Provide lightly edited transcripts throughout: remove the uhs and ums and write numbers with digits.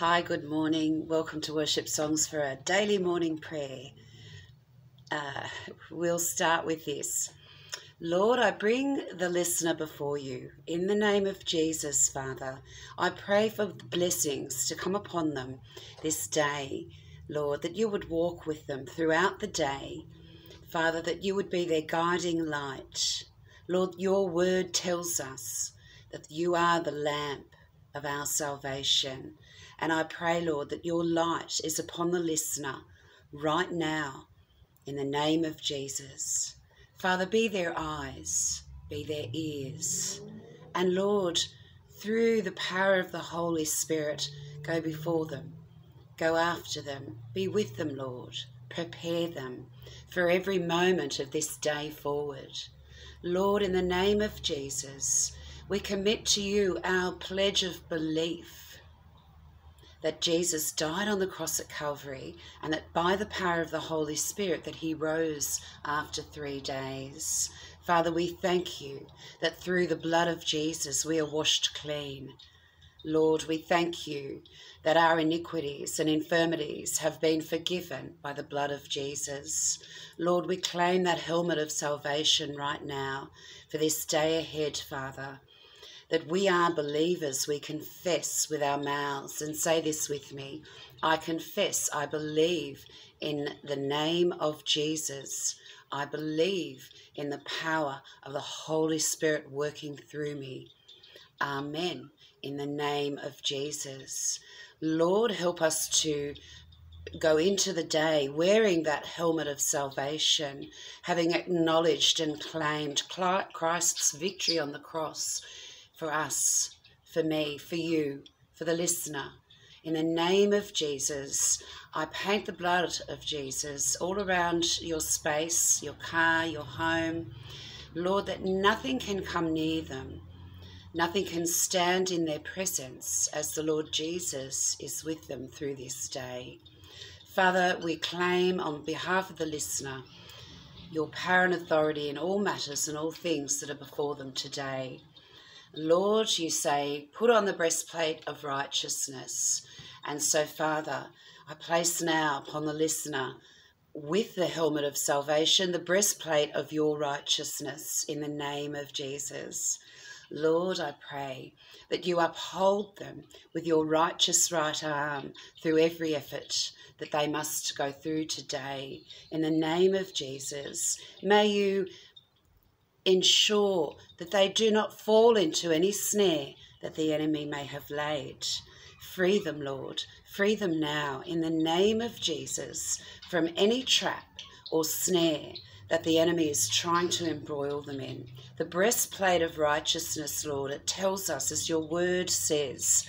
Hi, good morning. Welcome to Worship Songs for our daily morning prayer. We'll start with this. Lord, I bring the listener before you. In the name of Jesus, Father, I pray for blessings to come upon them this day, Lord, that you would walk with them throughout the day. Father, that you would be their guiding light. Lord, your word tells us that you are the lamp of our salvation. And I pray, Lord, that your light is upon the listener right now in the name of Jesus. Father, be their eyes, be their ears. And Lord, through the power of the Holy Spirit, go before them, go after them, be with them, Lord. Prepare them for every moment of this day forward. Lord, in the name of Jesus, we commit to you our pledge of belief that Jesus died on the cross at Calvary and that by the power of the Holy Spirit that he rose after 3 days. Father, we thank you that through the blood of Jesus we are washed clean. Lord, we thank you that our iniquities and infirmities have been forgiven by the blood of Jesus. Lord, we claim that helmet of salvation right now for this day ahead, Father. That we are believers, we confess with our mouths and say this with me. I confess, I believe in the name of Jesus. I believe in the power of the Holy Spirit working through me. Amen. In the name of Jesus. Lord, help us to go into the day wearing that helmet of salvation, having acknowledged and claimed Christ's victory on the cross. For us, for me, for you, for the listener. In the name of Jesus, I paint the blood of Jesus all around your space, your car, your home. Lord, that nothing can come near them. Nothing can stand in their presence as the Lord Jesus is with them through this day. Father, we claim on behalf of the listener your power and authority in all matters and all things that are before them today. Lord, you say, put on the breastplate of righteousness. And so, Father, I place now upon the listener with the helmet of salvation, the breastplate of your righteousness in the name of Jesus. Lord, I pray that you uphold them with your righteous right arm through every effort that they must go through today. In the name of Jesus, may you ensure that they do not fall into any snare that the enemy may have laid. Free them, Lord. Free them now in the name of Jesus from any trap or snare that the enemy is trying to embroil them in. The breastplate of righteousness, Lord, it tells us, as your word says,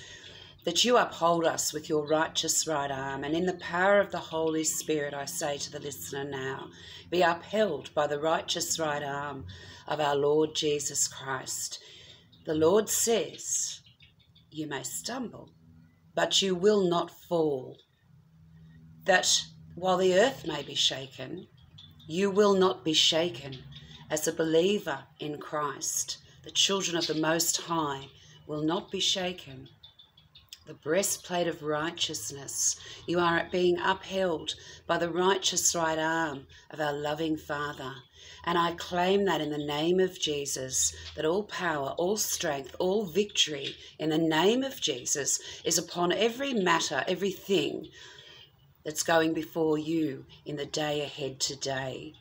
that you uphold us with your righteous right arm. And in the power of the Holy Spirit, I say to the listener now, be upheld by the righteous right arm of our Lord Jesus Christ. The Lord says, you may stumble, but you will not fall. That while the earth may be shaken, you will not be shaken. As a believer in Christ, the children of the Most High will not be shaken. The breastplate of righteousness. You are being upheld by the righteous right arm of our loving Father. And I claim that in the name of Jesus, that all power, all strength, all victory in the name of Jesus is upon every matter, everything that's going before you in the day ahead today.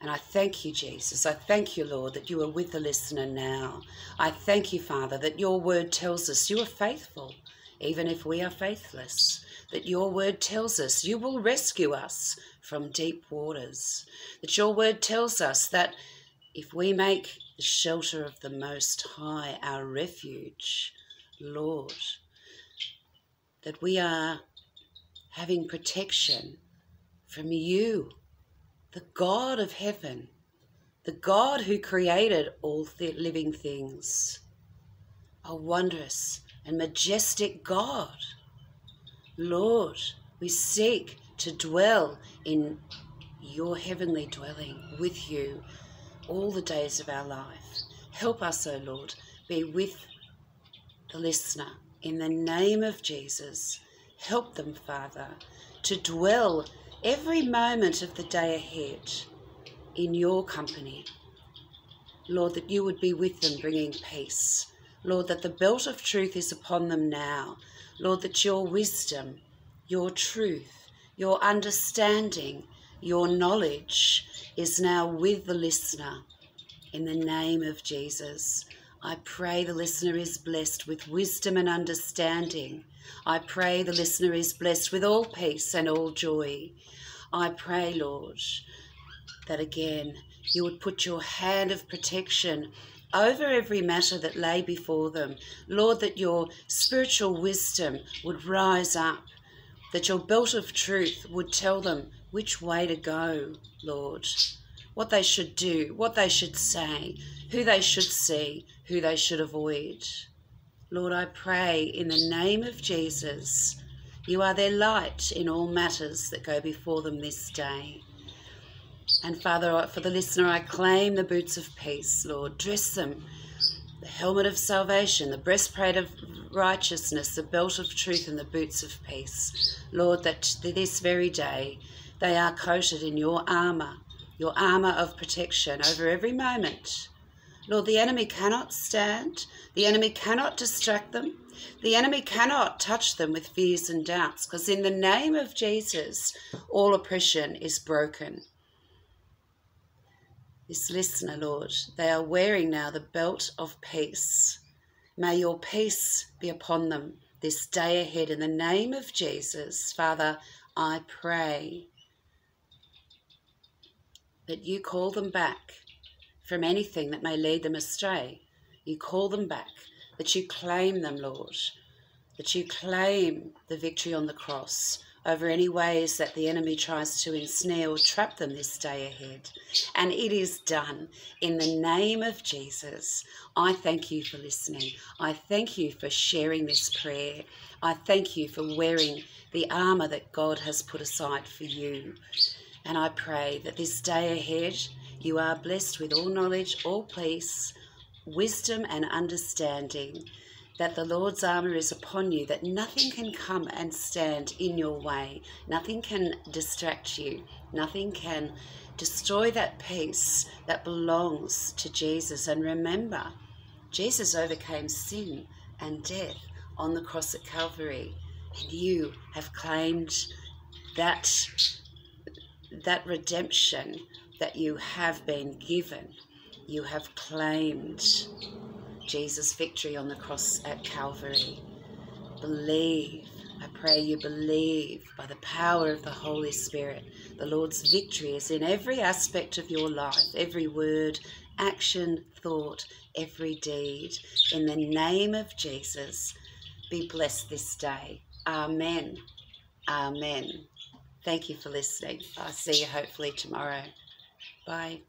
And I thank you, Jesus. I thank you, Lord, that you are with the listener now. I thank you, Father, that your word tells us you are faithful. Even if we are faithless, that your word tells us you will rescue us from deep waters. That your word tells us that if we make the shelter of the Most High our refuge, Lord, that we are having protection from you, the God of heaven, the God who created all living things, a wondrous and majestic God. Lord, we seek to dwell in your heavenly dwelling with you all the days of our life. Help us, O Lord, be with the listener in the name of Jesus. Help them, Father, to dwell every moment of the day ahead in your company. Lord, that you would be with them, bringing peace. Lord, that the belt of truth is upon them now. Lord, that your wisdom, your truth, your understanding, your knowledge is now with the listener. In the name of Jesus, I pray the listener is blessed with wisdom and understanding. I pray the listener is blessed with all peace and all joy. I pray, Lord, that again you would put your hand of protection over every matter that lay before them. Lord, that your spiritual wisdom would rise up, that your belt of truth would tell them which way to go, Lord, what they should do, what they should say, who they should see, who they should avoid. Lord, I pray in the name of Jesus, you are their light in all matters that go before them this day. And Father, for the listener, I claim the boots of peace, Lord. Dress them, the helmet of salvation, the breastplate of righteousness, the belt of truth and the boots of peace. Lord, that this very day they are coated in your armour of protection over every moment. Lord, the enemy cannot stand. The enemy cannot distract them. The enemy cannot touch them with fears and doubts, because in the name of Jesus, all oppression is broken. This listener, Lord, they are wearing now the belt of peace. May your peace be upon them this day ahead. In the name of Jesus, Father, I pray that you call them back from anything that may lead them astray. You call them back, that you claim them, Lord, that you claim the victory on the cross over any ways that the enemy tries to ensnare or trap them this day ahead. And it is done in the name of Jesus. I thank you for listening. I thank you for sharing this prayer. I thank you for wearing the armour that God has put aside for you. And I pray that this day ahead, you are blessed with all knowledge, all peace, wisdom and understanding, that the Lord's armour is upon you, that nothing can come and stand in your way. Nothing can distract you. Nothing can destroy that peace that belongs to Jesus. And remember, Jesus overcame sin and death on the cross at Calvary. And you have claimed that redemption that you have been given. You have claimed Jesus' victory on the cross at Calvary. Believe, I pray you believe by the power of the Holy Spirit. The Lord's victory is in every aspect of your life, every word, action, thought, every deed. In the name of Jesus, be blessed this day. Amen. Amen. Thank you for listening. I'll see you hopefully tomorrow. Bye.